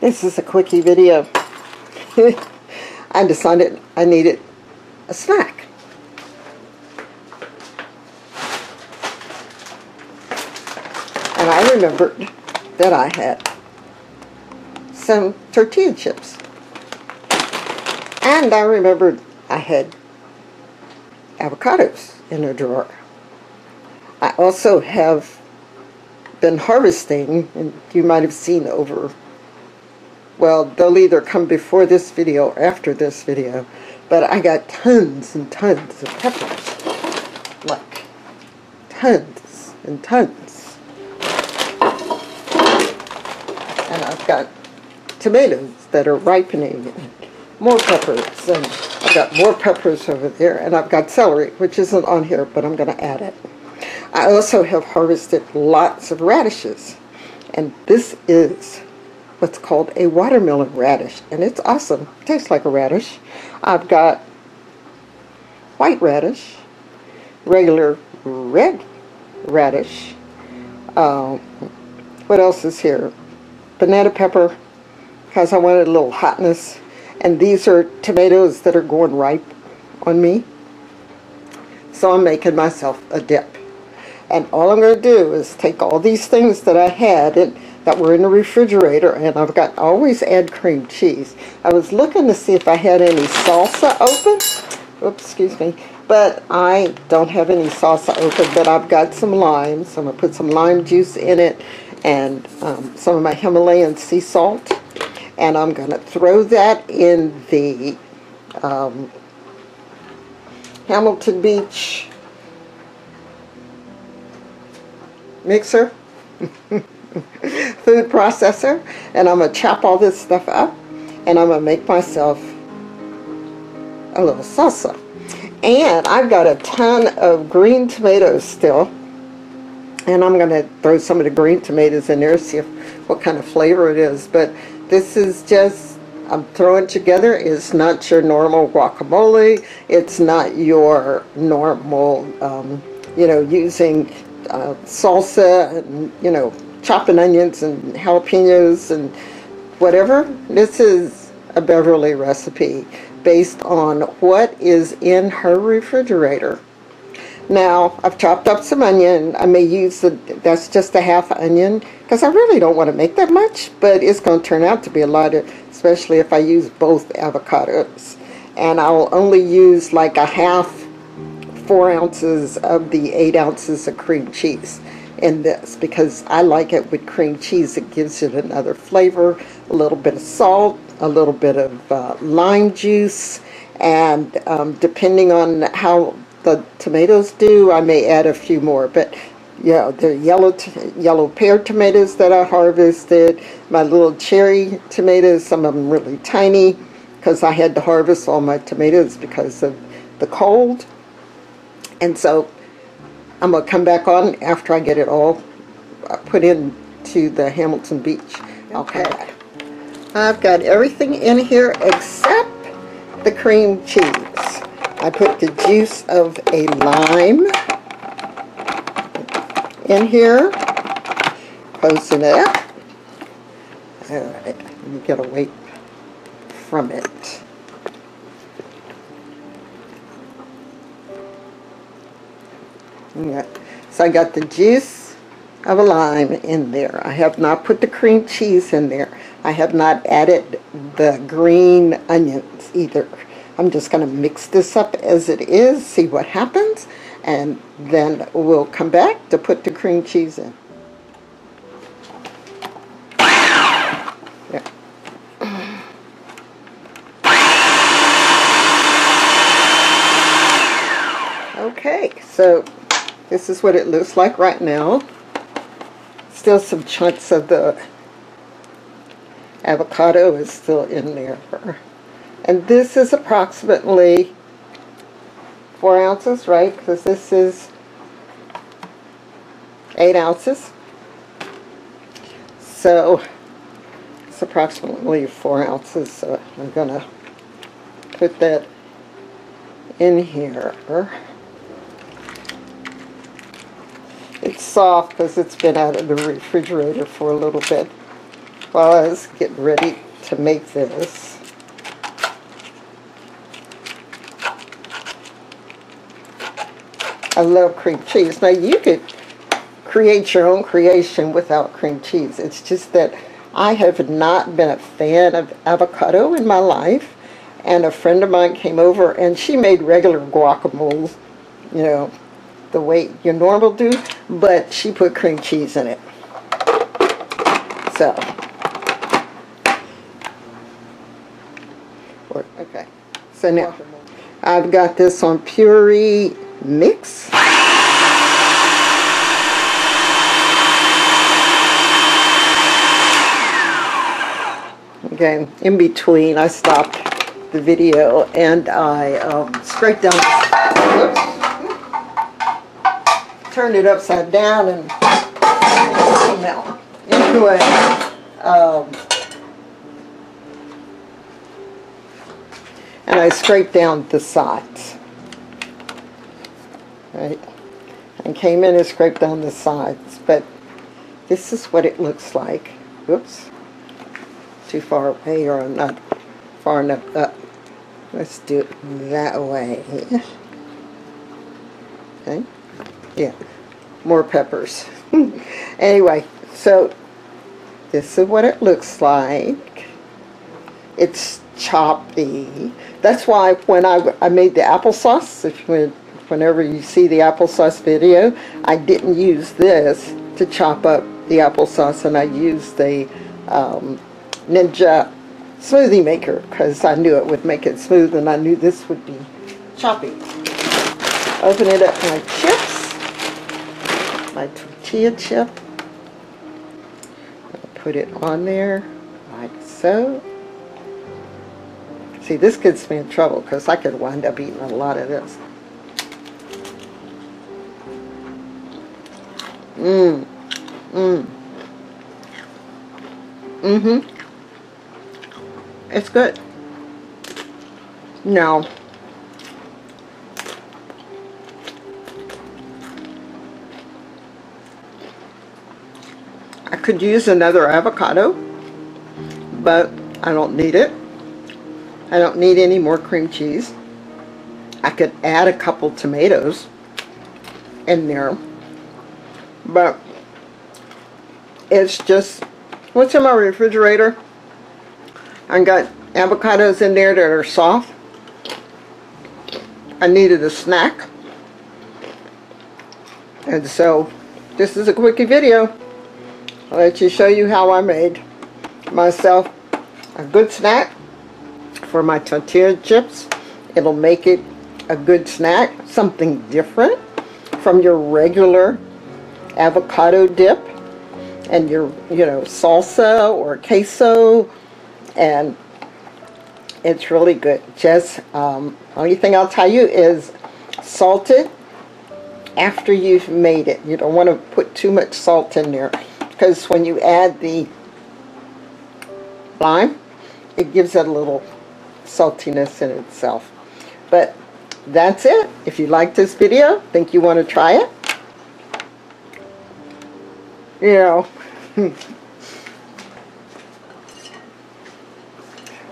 This is a quickie video. I decided I needed a snack. And I remembered that I had some tortilla chips. And I remembered I had avocados in a drawer. I also have been harvesting, and you might have seen over, well, they'll either come before this video or after this video, but I got tons and tons of peppers, like tons and tons, and I've got tomatoes that are ripening, and more peppers, and I've got more peppers over there, and I've got celery, which isn't on here, but I'm going to add it. I also have harvested lots of radishes, and this is what's called a watermelon radish, and it's awesome. It tastes like a radish. I've got white radish, regular red radish. What else is here? Banana pepper, because I wanted a little hotness, and these are tomatoes that are going ripe on me, so I'm making myself a dip. And all I'm going to do is take all these things that I had and that were in the refrigerator, and I've got to always add cream cheese. I was looking to see if I had any salsa open. Oops, excuse me. But I don't have any salsa open, but I've got some limes. So I'm going to put some lime juice in it and some of my Himalayan sea salt. And I'm going to throw that in the Hamilton Beach mixer, food processor, and I'm going to chop all this stuff up, and I'm going to make myself a little salsa. And I've got a ton of green tomatoes still, and I'm going to throw some of the green tomatoes in there, see what kind of flavor it is. But this is just, I'm throwing it together. It's not your normal guacamole. It's not your normal, you know, using salsa and, you know, chopping onions and jalapenos and whatever. This is a Beverly recipe based on what is in her refrigerator. Now, I've chopped up some onion. I may use that's just a half onion, because I really don't want to make that much, but it's going to turn out to be a lot of, especially if I use both avocados. And I'll only use like a half 4 ounces of the 8 ounces of cream cheese in this, because I like it with cream cheese. It gives it another flavor, a little bit of salt, a little bit of lime juice, and depending on how the tomatoes do, I may add a few more. But you know, the yellow pear tomatoes that I harvested, my little cherry tomatoes, some of them really tiny, because I had to harvest all my tomatoes because of the cold. And so I'm going to come back on after I get it all put into the Hamilton Beach. Okay. I've got everything in here except the cream cheese. I put the juice of a lime in here. Closing it up. All right. Let me get away from it. Yeah. So I got the juice of a lime in there. I have not put the cream cheese in there. I have not added the green onions either. I'm just going to mix this up as it is, see what happens, and then we'll come back to put the cream cheese in. Yeah. Okay, so this is what it looks like right now. Still some chunks of the avocado is still in there. And this is approximately 4 ounces, right? Because this is 8 ounces. So it's approximately 4 ounces. So I'm going to put that in here. It's soft because it's been out of the refrigerator for a little bit. Claus getting ready to make this. I love cream cheese. Now you could create your own creation without cream cheese. It's just that I have not been a fan of avocado in my life, and a friend of mine came over and she made regular guacamole, you know, the way you normal do, but she put cream cheese in it. So, okay, so now I've got this on puree mix. Okay, in between I stopped the video and I scraped down, oops, turned it upside down and smell. Anyway, and I scraped down the sides. Right, and came in and scraped down the sides, but this is what it looks like. Whoops, too far away, or I'm not far enough up. Let's do it that way. Okay, yeah, more peppers. Anyway, so this is what it looks like. It's choppy. That's why when I made the applesauce, if you would, whenever you see the applesauce video, I didn't use this to chop up the applesauce, and I used the Ninja smoothie maker because I knew it would make it smooth, and I knew this would be choppy. Open it up, my chips, my tortilla chip. I'll put it on there like so. See, this gets me in trouble because I could wind up eating a lot of this. It's good. Now, I could use another avocado, but I don't need it. I don't need any more cream cheese. I could add a couple tomatoes in there. But it's just what's in my refrigerator. I got avocados in there that are soft. I needed a snack, and so this is a quickie video. I'll let you show you how I made myself a good snack for my tortilla chips. It'll make it a good snack, something different from your regular avocado dip and your, you know, salsa or queso, and it's really good. Just only thing I'll tell you is salt it after you've made it. You don't want to put too much salt in there because when you add the lime, it gives it a little saltiness in itself. But that's it. If you like this video, think you want to try it, you know,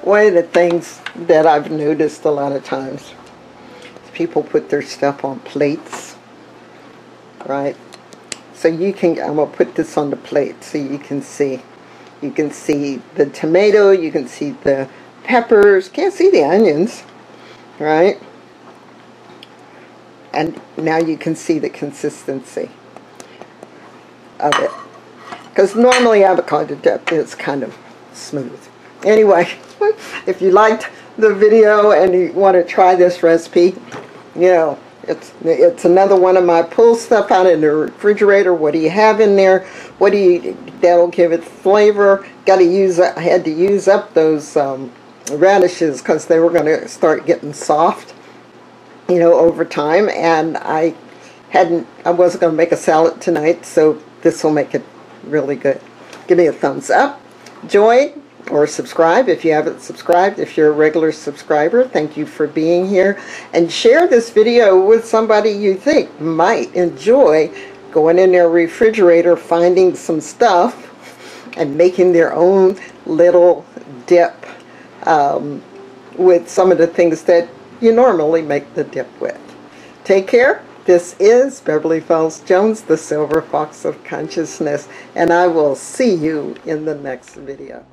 one of the things that I've noticed a lot of times is people put their stuff on plates, right? So you can, I'm going to put this on the plate so you can see the tomato, you can see the peppers, can't see the onions, right? And now you can see the consistency of it, because normally avocado dip is kind of smooth. Anyway, if you liked the video and you want to try this recipe, you know, it's another one of my pull stuff out in the refrigerator. What do you have in there? What do you, that'll give it flavor? I had to use up those radishes because they were going to start getting soft, you know, over time, and I wasn't going to make a salad tonight, so this will make it really good. Give me a thumbs up, join, or subscribe if you haven't subscribed. If you're a regular subscriber, thank you for being here. And share this video with somebody you think might enjoy going in their refrigerator, finding some stuff, and making their own little dip with some of the things that you normally make the dip with. Take care. This is Beverly Fells Jones, the Silver Fox of Consciousness, and I will see you in the next video.